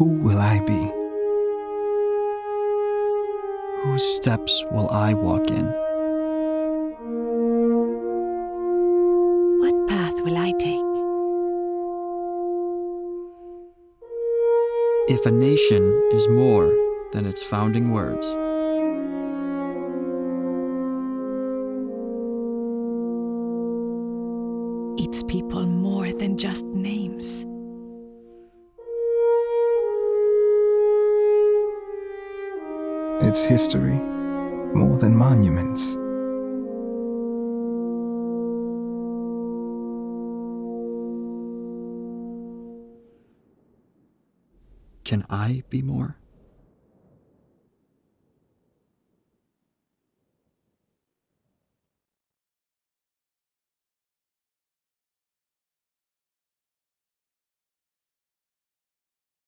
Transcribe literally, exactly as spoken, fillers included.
who will I be? Whose steps will I walk in? What path will I take? If a nation is more than its founding words, its people more than just names. Its history more than monuments. Can I be more?